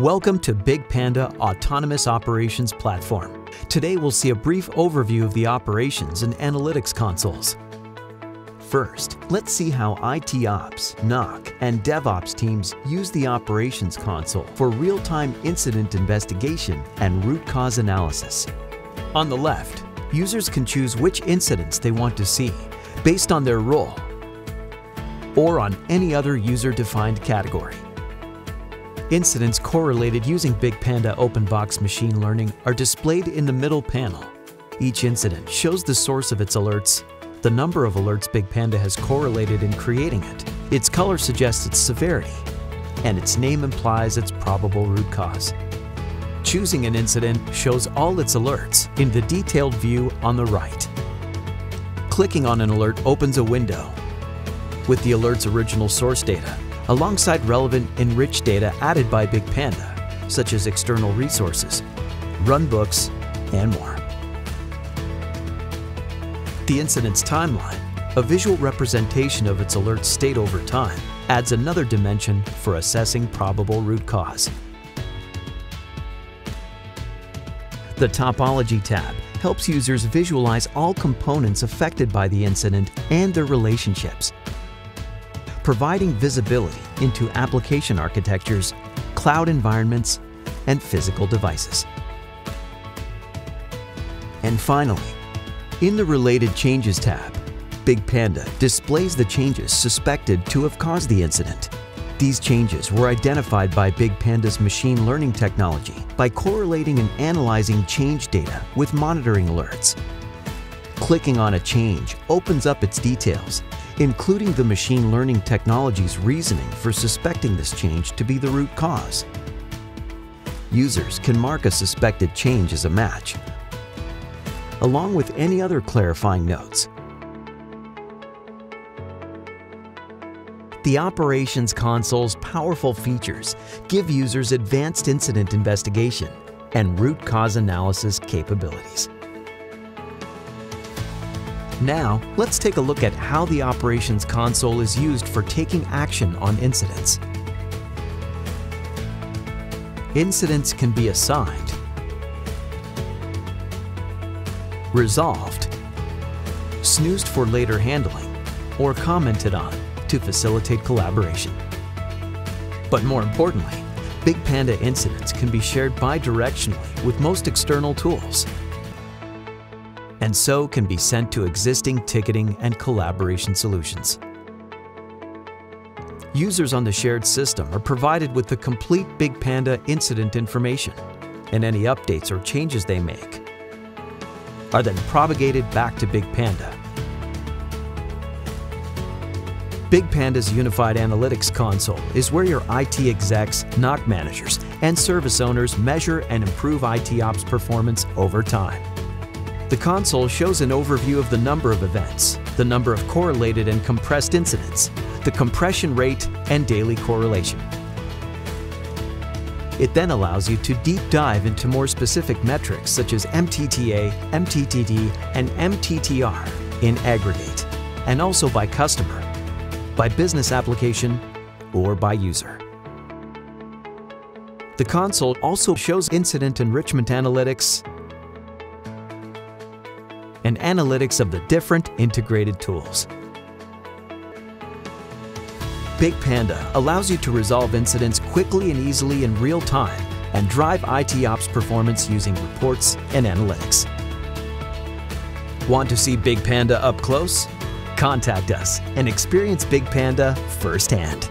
Welcome to BigPanda Autonomous Operations Platform. Today we'll see a brief overview of the Operations and Analytics Consoles. First, let's see how IT Ops, NOC, and DevOps teams use the Operations Console for real-time incident investigation and root cause analysis. On the left, users can choose which incidents they want to see based on their role or on any other user-defined category. Incidents correlated using BigPanda OpenBox Machine Learning are displayed in the middle panel. Each incident shows the source of its alerts, the number of alerts BigPanda has correlated in creating it, its color suggests its severity, and its name implies its probable root cause. Choosing an incident shows all its alerts in the detailed view on the right. Clicking on an alert opens a window with the alert's original source data, alongside relevant enriched data added by BigPanda, such as external resources, runbooks, and more. The incident's timeline, a visual representation of its alert state over time, adds another dimension for assessing probable root cause. The Topology tab helps users visualize all components affected by the incident and their relationships, providing visibility into application architectures, cloud environments, and physical devices. And finally, in the Related Changes tab, BigPanda displays the changes suspected to have caused the incident. These changes were identified by BigPanda's machine learning technology by correlating and analyzing change data with monitoring alerts. Clicking on a change opens up its details, including the machine learning technology's reasoning for suspecting this change to be the root cause. Users can mark a suspected change as a match, along with any other clarifying notes. The Operations Console's powerful features give users advanced incident investigation and root cause analysis capabilities. Now, let's take a look at how the Operations Console is used for taking action on incidents. Incidents can be assigned, resolved, snoozed for later handling, or commented on to facilitate collaboration. But more importantly, BigPanda incidents can be shared bidirectionally with most external tools, and so can be sent to existing ticketing and collaboration solutions. Users on the shared system are provided with the complete BigPanda incident information, and any updates or changes they make are then propagated back to BigPanda. BigPanda's Unified Analytics Console is where your IT execs, NOC managers, and service owners measure and improve IT ops performance over time. The console shows an overview of the number of events, the number of correlated and compressed incidents, the compression rate, and daily correlation. It then allows you to deep dive into more specific metrics such as MTTA, MTTD, and MTTR in aggregate, and also by customer, by business application, or by user. The console also shows incident enrichment analytics, and analytics of the different integrated tools. BigPanda allows you to resolve incidents quickly and easily in real time and drive IT ops performance using reports and analytics. Want to see BigPanda up close? Contact us and experience BigPanda firsthand.